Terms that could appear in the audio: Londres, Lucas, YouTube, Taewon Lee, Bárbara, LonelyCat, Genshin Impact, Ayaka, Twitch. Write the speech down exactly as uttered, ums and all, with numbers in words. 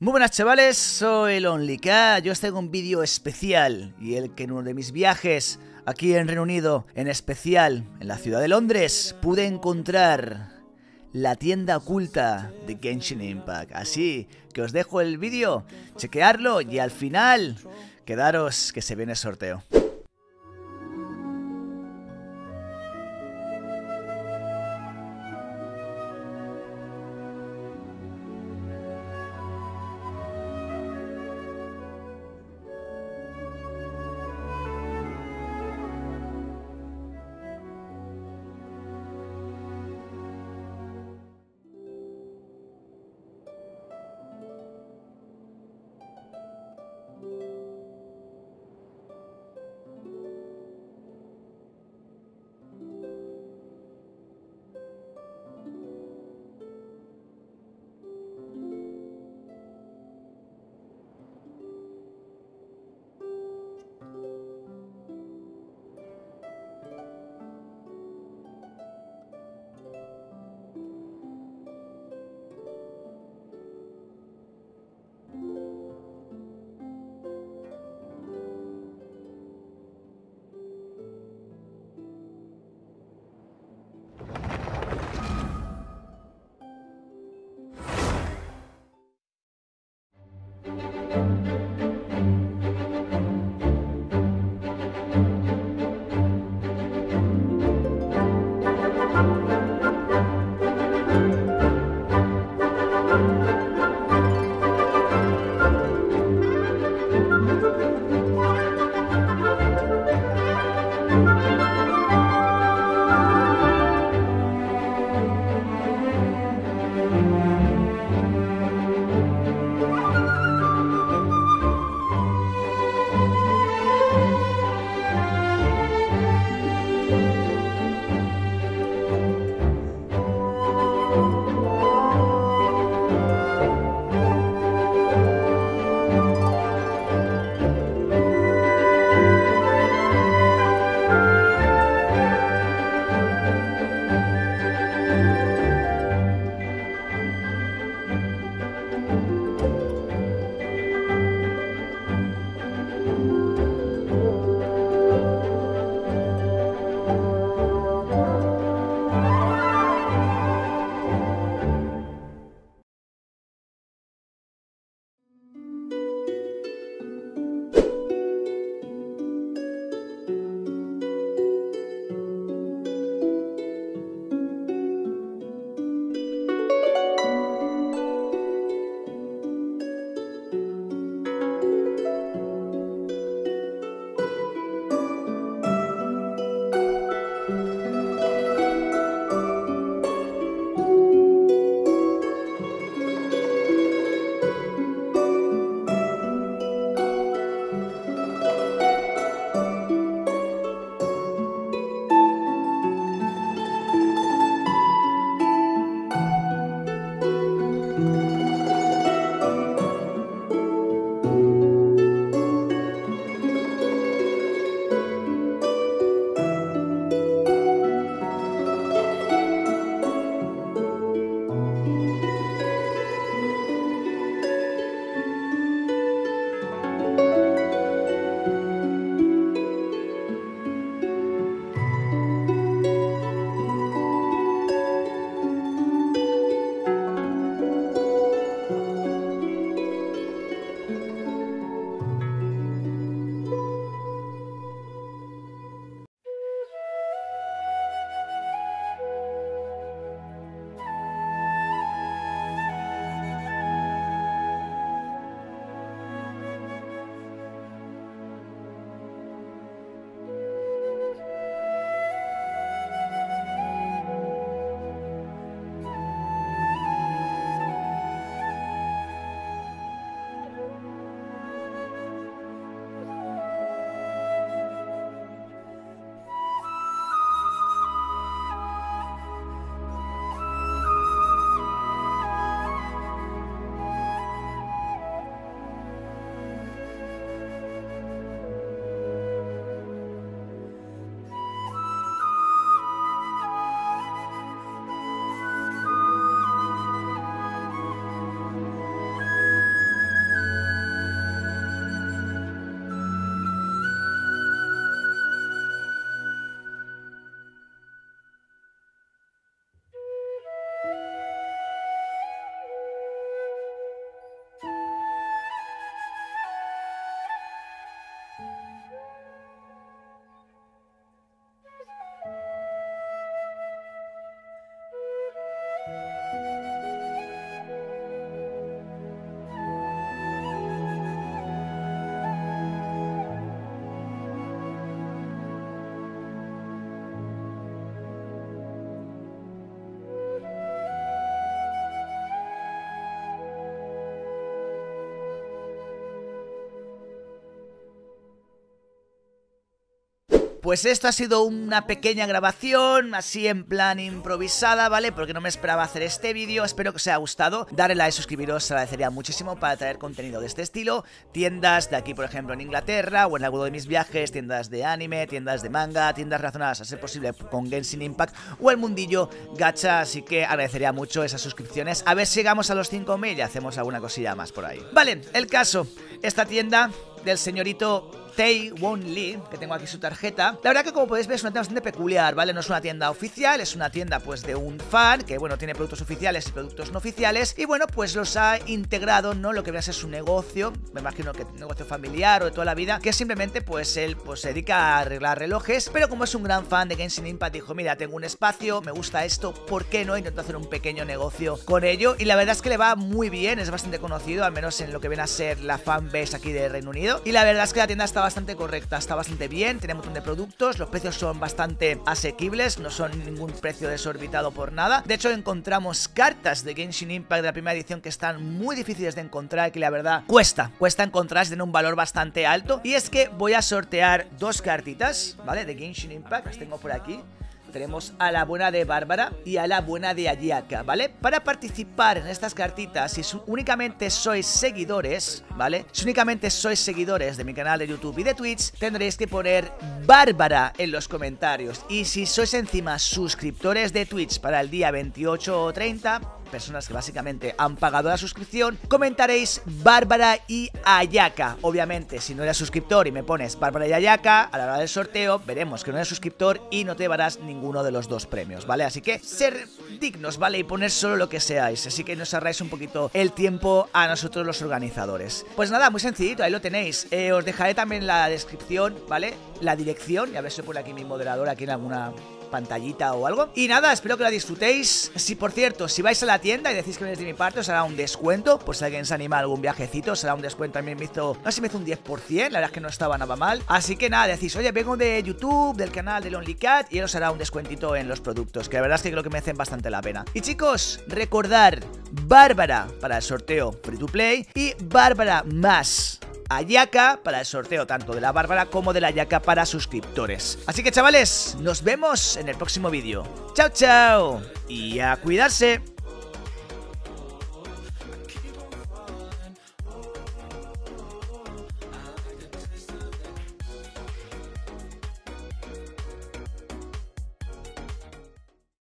Muy buenas chavales, soy LonelyCat. Yo os traigo un vídeo especial, y el que en uno de mis viajes aquí en Reino Unido, en especial en la ciudad de Londres, pude encontrar la tienda oculta de Genshin Impact. Así que os dejo el vídeo, chequearlo y al final quedaros, que se viene el sorteo. pues esto ha sido una pequeña grabación, así en plan improvisada, ¿vale? Porque no me esperaba hacer este vídeo. Espero que os haya gustado. Darle like, suscribiros, se agradecería muchísimo para traer contenido de este estilo. Tiendas de aquí, por ejemplo, en Inglaterra o en alguno de mis viajes, tiendas de anime, tiendas de manga, tiendas relacionadas a ser posible con Genshin Impact o el mundillo gacha. Así que agradecería mucho esas suscripciones. A ver si llegamos a los cinco mil y hacemos alguna cosilla más por ahí. Vale, el caso, esta tienda del señorito Taewon Lee, que tengo aquí su tarjeta. La verdad que, como podéis ver, es una tienda bastante peculiar, ¿vale? No es una tienda oficial, es una tienda pues de un fan, que bueno, tiene productos oficiales y productos no oficiales, y bueno, pues los ha integrado, ¿no? Lo que viene a ser su negocio, me imagino que negocio familiar o de toda la vida, que simplemente pues él pues se dedica a arreglar relojes, pero como es un gran fan de Genshin Impact, dijo, mira, tengo un espacio, me gusta esto, ¿por qué no? Intento hacer un pequeño negocio con ello, y la verdad es que le va muy bien, es bastante conocido, al menos en lo que viene a ser la fanbase aquí de Reino Unido, y la verdad es que la tienda está bastante correcta, está bastante bien, tiene un montón de productos, los precios son bastante asequibles, no son ningún precio desorbitado por nada. De hecho, encontramos cartas de Genshin Impact de la primera edición que están muy difíciles de encontrar, que la verdad cuesta, cuesta encontrar, tienen un valor bastante alto. Y es que voy a sortear dos cartitas, ¿vale? De Genshin Impact, las tengo por aquí. Tenemos a la buena de Bárbara y a la buena de Ayaka, ¿vale? Para participar en estas cartitas, si únicamente sois seguidores, ¿vale? Si únicamente sois seguidores de mi canal de YouTube y de Twitch, tendréis que poner Bárbara en los comentarios. Y si sois encima suscriptores de Twitch para el día veintiocho o treinta, personas que básicamente han pagado la suscripción, comentaréis Bárbara y Ayaka. Obviamente, si no eres suscriptor y me pones Bárbara y Ayaka, a la hora del sorteo veremos que no eres suscriptor y no te llevarás ninguno de los dos premios, ¿vale? Así que ser dignos, ¿vale? Y poner solo lo que seáis, así que nos ahorráis un poquito el tiempo a nosotros los organizadores. Pues nada, muy sencillito, ahí lo tenéis. eh, Os dejaré también en la descripción, ¿vale? La dirección, y a ver si pone aquí mi moderador aquí en alguna pantallita o algo. Y nada, espero que la disfrutéis. Si, por cierto, si vais a la tienda y decís que venís de mi parte, os hará un descuento. Pues si alguien se anima a algún viajecito, os hará un descuento. A mí me hizo, no sé si me hizo un diez por ciento. La verdad es que no estaba nada mal. Así que nada, decís, oye, vengo de YouTube, del canal de LonelyCat, y él os hará un descuentito en los productos, que la verdad es que creo que merecen bastante la pena. Y chicos, recordar Bárbara para el sorteo Free to Play y Bárbara más Ayaka para el sorteo tanto de la Bárbara como de la Ayaka para suscriptores. Así que, chavales, nos vemos en el próximo vídeo. Chao, chao, y a cuidarse.